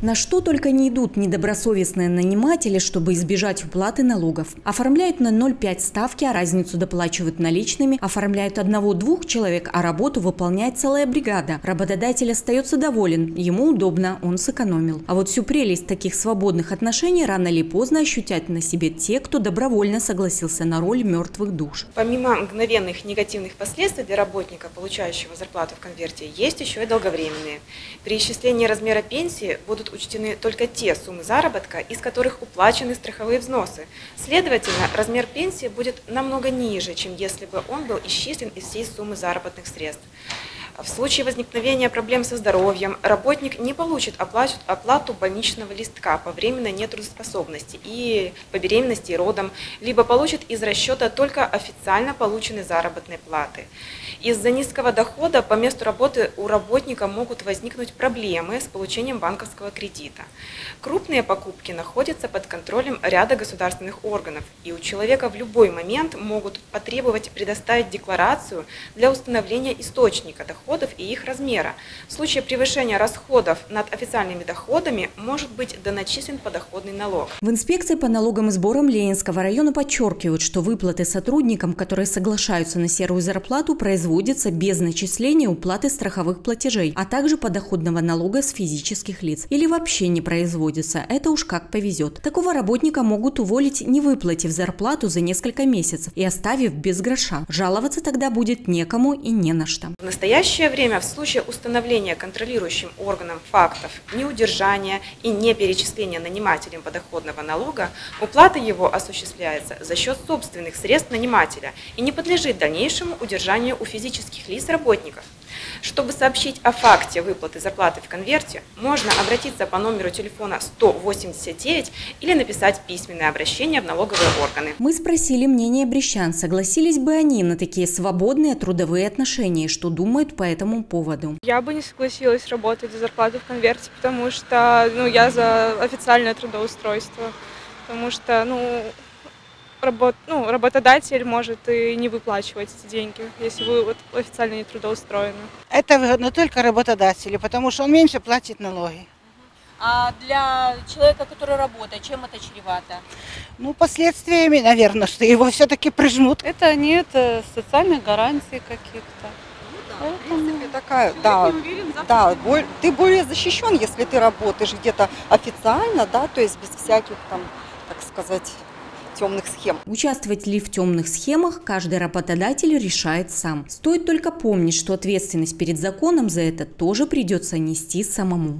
На что только не идут недобросовестные наниматели, чтобы избежать уплаты налогов. Оформляют на 0,5 ставки, а разницу доплачивают наличными. Оформляют одного-двух человек, а работу выполняет целая бригада. Работодатель остается доволен, ему удобно, он сэкономил. А вот всю прелесть таких свободных отношений рано или поздно ощутят на себе те, кто добровольно согласился на роль мертвых душ. Помимо мгновенных негативных последствий для работника, получающего зарплату в конверте, есть еще и долговременные. При исчислении размера пенсии будут учтены только те суммы заработка, из которых уплачены страховые взносы. Следовательно, размер пенсии будет намного ниже, чем если бы он был исчислен из всей суммы заработных средств. В случае возникновения проблем со здоровьем работник не получит оплату больничного листка по временной нетрудоспособности и по беременности и родам, либо получит из расчета только официально полученной заработной платы. Из-за низкого дохода по месту работы у работника могут возникнуть проблемы с получением банковского кредита. Крупные покупки находятся под контролем ряда государственных органов, и у человека в любой момент могут потребовать предоставить декларацию для установления источника дохода и их размера. В случае превышения расходов над официальными доходами может быть доначислен подоходный налог. В инспекции по налогам и сборам Ленинского района подчеркивают, что выплаты сотрудникам, которые соглашаются на серую зарплату, производятся без начисления уплаты страховых платежей, а также подоходного налога с физических лиц. Или вообще не производятся, это уж как повезет. Такого работника могут уволить, не выплатив зарплату за несколько месяцев и оставив без гроша. Жаловаться тогда будет некому и не на что. В настоящее время в случае установления контролирующим органом фактов неудержания и неперечисления нанимателем подоходного налога, уплата его осуществляется за счет собственных средств нанимателя и не подлежит дальнейшему удержанию у физических лиц работников. Чтобы сообщить о факте выплаты зарплаты в конверте, можно обратиться по номеру телефона 189 или написать письменное обращение в налоговые органы. Мы спросили мнение брестян, согласились бы они на такие свободные трудовые отношения и что думают по этому поводу. Я бы не согласилась работать за зарплату в конверте, потому что я за официальное трудоустройство, потому что работодатель может и не выплачивать эти деньги, если вы официально не трудоустроены. Это выгодно только работодателю, потому что он меньше платит налоги. А для человека, который работает, чем это чревато? Последствиями, наверное, что его все-таки прижмут. Это нет социальных гарантий каких-то. Ты более защищен, если ты работаешь где-то официально, то есть без всяких темных схем. Участвовать ли в темных схемах, каждый работодатель решает сам. Стоит только помнить, что ответственность перед законом за это тоже придется нести самому.